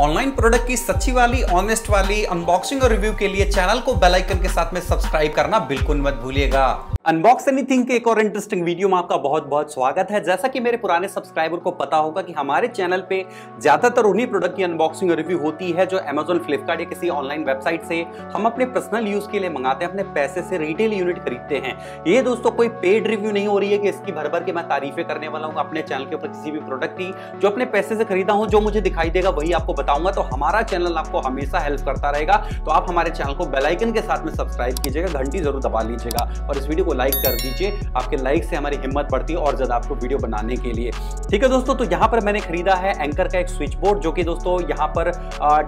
Online product की सच्ची वाली ऑनेस्ट वाली अनबॉक्सिंग और रिव्यू के लिए चैनल को बेल आइकन के साथ में सब्सक्राइब करना बिल्कुल मत भूलिएगा। अनबॉक्स एनीथिंग के एक और इंटरेस्टिंग वीडियो में आपका बहुत बहुत स्वागत है। जैसा कि मेरे पुराने सब्सक्राइबर को पता होगा कि हमारे चैनल पे ज्यादातर उन्हीं प्रोडक्ट की अनबॉक्सिंग और रिव्यू होती है जो अमेजॉन फ्लिपकार्ट या किसी ऑनलाइन वेबसाइट से हम अपने पर्सनल यूज के लिए मंगाते हैं, अपने पैसे से रिटेल यूनिट खरीदते हैं। ये दोस्तों कोई पेड रिव्यू नहीं हो रही है कि इसकी भर भर के मैं तारीफें करने वाला हूँ अपने चैनल के ऊपर किसी भी प्रोडक्ट की। जो अपने पैसे से खरीदा हूँ, जो मुझे दिखाई देगा वही आपको बताऊंगा। तो हमारा चैनल आपको हमेशा हेल्प करता रहेगा, तो आप हमारे चैनल को बेल आइकन के साथ में सब्सक्राइब कीजिएगा, घंटी जरूर दबा लीजिएगा और इस वीडियो को लाइक कर दीजिए। आपके लाइक से हमारी हिम्मत बढ़ती है और ज्यादा आपको वीडियो बनाने के लिए। ठीक है दोस्तों, तो यहाँ पर मैंने खरीदा है एंकर का एक स्विच बोर्ड, जो कि दोस्तों यहाँ पर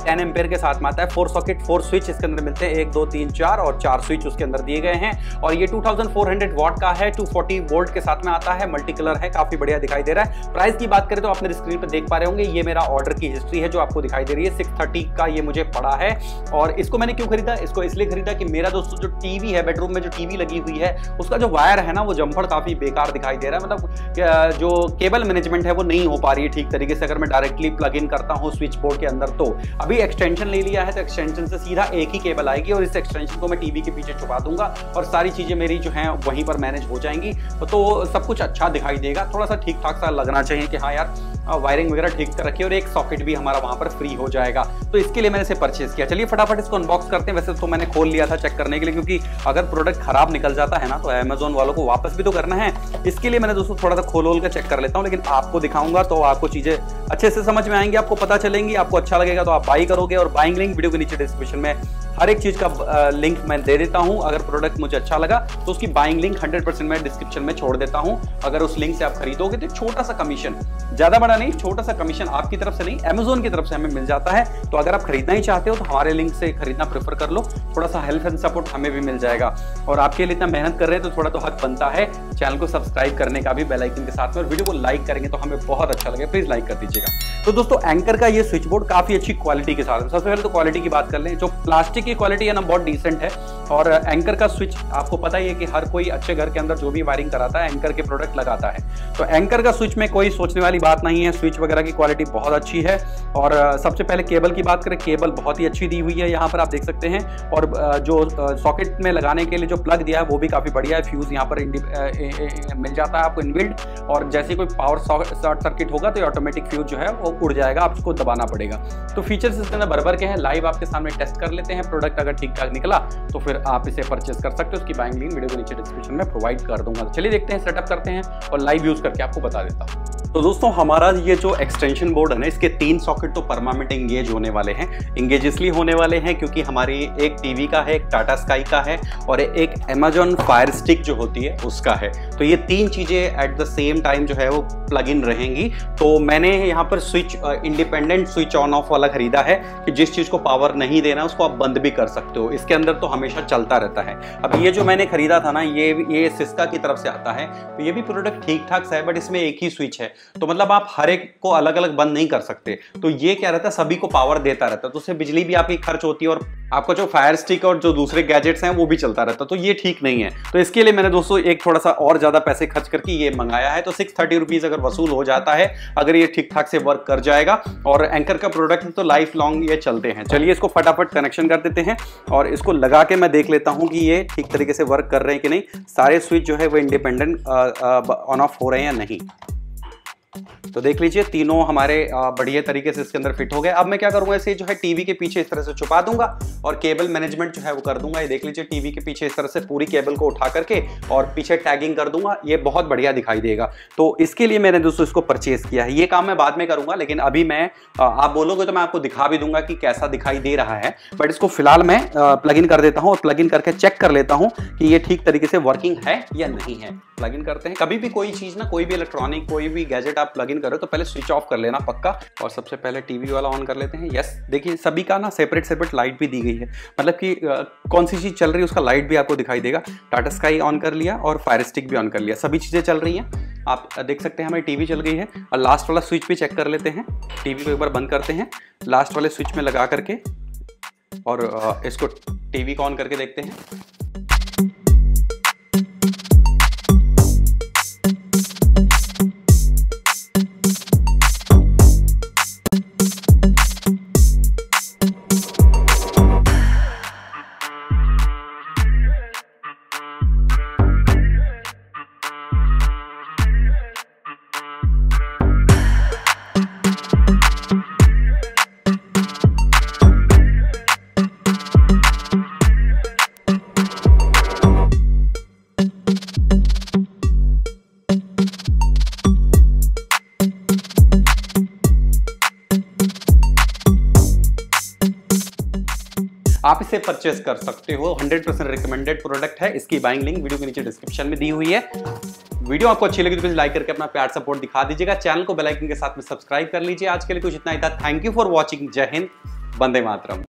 10 एम्पेयर के साथ में आता है। 4 सॉकेट 4 स्विच इसके अंदर मिलते हैं, 1 2 3 4 और 4 स्विच उसके अंदर दिए गए हैं। और ये 2400 वॉट का है, 240 वोल्ट के साथ में आता है, मल्टी कलर है, काफी बढ़िया दिखाई दे रहा है। प्राइस की बात करें तो आपने स्क्रीन पर देख पा रहे होंगे, ये मेरा ऑर्डर की हिस्ट्री है जो आपको दिखाई दे रही है। 630 का ये मुझे पड़ा है। और इसको मैंने क्यों खरीदा, इसको इसलिए खरीदा कि मेरा दोस्तों जो टीवी है, बेडरूम में जो टीवी लगी हुई है, उसका जो वायर है ना वो जम्फड़ काफी बेकार दिखाई दे रहा है। मतलब जो केबल मैनेजमेंट है वो नहीं हो पा रही है ठीक तरीके से। अगर मैं डायरेक्टली प्लग इन करता हूँ स्विच बोर्ड के अंदर, तो अभी एक्सटेंशन ले लिया है तो एक्सटेंशन से सीधा एक ही केबल आएगी और इस एक्सटेंशन को मैं टीवी के पीछे छुपा दूंगा और सारी चीजें मेरी जो है वहीं पर मैनेज हो जाएंगी। तो सब कुछ अच्छा दिखाई देगा, थोड़ा सा ठीक ठाक सा लगना चाहिए कि हाँ यार वायरिंग वगैरह ठीक तरह की, और एक सॉकेट भी हमारा वहां पर फ्री हो जाएगा। तो इसके लिए मैंने इसे परचेज किया। चलिए फटाफट इसको अनबॉक्स करते हैं। वैसे तो मैंने खोल लिया था चेक करने के लिए, क्योंकि अगर प्रोडक्ट खराब निकल जाता है ना तो अमेजोन वालों को वापस भी तो करना है। इसके लिए मैंने दोस्तों थोड़ा सा खोल के चेक कर लेता हूँ, लेकिन आपको दिखाऊंगा तो आपको चीजें अच्छे से समझ में आएंगी, आपको पता चलेंगी, आपको अच्छा लगेगा तो आप बाई करोगे। और बाइंग लिंक वीडियो के नीचे डिस्क्रिप्शन में हर एक चीज का लिंक मैं दे देता हूं। अगर प्रोडक्ट मुझे अच्छा लगा तो उसकी बाइंग लिंक 100% मैं डिस्क्रिप्शन में छोड़ देता हूं। अगर उस लिंक से आप खरीदोगे तो छोटा सा कमीशन, ज्यादा बड़ा नहीं, छोटा सा कमीशन आपकी तरफ से नहीं अमेजोन की तरफ से हमें मिल जाता है। तो अगर आप खरीदना ही चाहते हो तो हमारे लिंक से खरीदना प्रेफर कर लो, थोड़ा सा हेल्प एंड सपोर्ट हमें भी मिल जाएगा। और आपके लिए इतना मेहनत कर रहे हैं तो थोड़ा तो हक बनता है चैनल को सब्सक्राइब करने का भी बेल आइकन के साथ में। और वीडियो को लाइक करेंगे तो हमें बहुत अच्छा लगेगा, प्लीज लाइक कर दीजिएगा। तो दोस्तों एंकर का ये स्विच बोर्ड काफी अच्छी क्वालिटी के साथ, सबसे पहले तो क्वालिटी की बात कर लें, जो प्लास्टिक की क्वालिटी है ना बहुत डिसेंट है। और एंकर का स्विच आपको पता ही है कि हर कोई अच्छे घर के अंदर जो भी वायरिंग कराता है एंकर के प्रोडक्ट लगाता है, तो एंकर का स्विच में कोई सोचने वाली बात नहीं है। स्विच वगैरह की क्वालिटी बहुत अच्छी है। और सबसे पहले केबल की बात करें, केबल बहुत ही अच्छी दी हुई है, यहाँ पर आप देख सकते हैं। और जो सॉकेट में लगाने के लिए जो प्लग दिया है वो भी काफ़ी बढ़िया है। फ्यूज़ यहाँ पर मिल जाता है आपको इनबिल्ट, और जैसे कोई पावर शॉर्ट सर्किट होगा तो ऑटोमेटिक फ्यूज़ जो है वो उड़ जाएगा, आपको दबाना पड़ेगा। तो फीचर्स इसके अंदर भरभर के हैं, लाइव आपके सामने टेस्ट कर लेते हैं। प्रोडक्ट अगर ठीक ठाक निकला तो फिर आप इसे परचेज कर सकते हो, उसकी बाइंग लिंक वीडियो के नीचे डिस्क्रिप्शन में प्रोवाइड कर दूंगा। चलिए देखते हैं, सेटअप करते हैं और लाइव यूज करके आपको बता देता हूँ। तो दोस्तों हमारा ये जो एक्सटेंशन बोर्ड है ना, इसके 3 सॉकेट तो परमानेंट इंगेज होने वाले हैं। इंगेज इसलिए होने वाले हैं क्योंकि हमारी एक टीवी का है, एक टाटा स्काई का है और एक अमेजॉन फायर स्टिक जो होती है उसका है। तो ये 3 चीज़ें एट द सेम टाइम जो है वो प्लग इन रहेंगी। तो मैंने यहाँ पर switch independent switch on off वाला खरीदा है कि जिस चीज़ को पावर नहीं देना उसको आप बंद भी कर सकते हो, इसके अंदर तो हमेशा चलता रहता है। अब ये जो मैंने खरीदा था ना, ये सिस्का की तरफ से आता है, तो ये भी प्रोडक्ट ठीक ठाक सा है, बट इसमें एक ही स्विच है, तो मतलब आप हर एक को अलग अलग बंद नहीं कर सकते। तो ये क्या रहता है, सभी को पावर देता रहता है, तो उससे बिजली भी आपकी खर्च होती है और आपका जो फायर स्टिक और जो दूसरे गैजेट्स हैं वो भी चलता रहता है, तो ये ठीक नहीं है। तो इसके लिए मैंने दोस्तों एक थोड़ा सा और ज़्यादा पैसे खर्च करके ये मंगाया है। तो 630 रुपीज़ अगर वसूल हो जाता है, अगर ये ठीक ठाक से वर्क कर जाएगा और एंकर का प्रोडक्ट है तो लाइफ लॉन्ग ये चलते हैं। चलिए इसको फटाफट कनेक्शन कर देते हैं और इसको लगा के मैं देख लेता हूँ कि ये ठीक तरीके से वर्क कर रहे हैं कि नहीं, सारे स्विच जो है वो इंडिपेंडेंट ऑन ऑफ हो रहे हैं या नहीं। तो देख लीजिए तीनों हमारे बढ़िया तरीके से इसके अंदर फिट हो गए। अब मैं क्या करूंगा, इसे जो है टीवी के पीछे इस तरह से छुपा दूंगा और केबल मैनेजमेंट जो है वो कर दूंगा। ये देख लीजिए टीवी के पीछे इस तरह से पूरी केबल को उठा करके और पीछे टैगिंग कर दूंगा, ये बहुत बढ़िया दिखाई देगा। तो इसके लिए मैंने दोस्तों इसको परचेज किया है। ये काम मैं बाद में करूंगा, लेकिन अभी मैं आप बोलोगे तो मैं आपको दिखा भी दूंगा कि कैसा दिखाई दे रहा है, बट इसको फिलहाल मैं प्लग इन कर देता हूँ और प्लग इन करके चेक कर लेता हूँ कि ये ठीक तरीके से वर्किंग है या नहीं है। प्लग इन करते हैं। कभी भी कोई चीज़ ना, कोई भी इलेक्ट्रॉनिक कोई भी गैजेट आप प्लग इन करो तो पहले स्विच ऑफ कर लेना पक्का। और सबसे पहले टीवी वाला ऑन कर लेते हैं। यस, देखिए सभी का ना सेपरेट सेपरेट लाइट भी दी गई है, मतलब कि कौन सी चीज़ चल रही है उसका लाइट भी आपको दिखाई देगा। टाटा स्काई ऑन कर लिया और फायर स्टिक भी ऑन कर लिया, सभी चीज़ें चल रही हैं। आप देख सकते हैं हमारी टीवी चल गई है। और लास्ट वाला स्विच भी चेक कर लेते हैं, टीवी को एक बार बंद करते हैं, लास्ट वाले स्विच में लगा करके और इसको टीवी को ऑन करके देखते हैं। आप इसे परचेस कर सकते हो। 100% रिकमेंडेड प्रोडक्ट है। इसकी बाइंग लिंक वीडियो के नीचे डिस्क्रिप्शन में दी हुई है। वीडियो आपको अच्छी लगी तो प्लीज लाइक करके अपना प्यार सपोर्ट दिखा दीजिएगा। चैनल को बेल आइकन के साथ में सब्सक्राइब कर लीजिए। आज के लिए कुछ इतना ही था। Thank you for watching. जय हिंद, वंदे मातरम।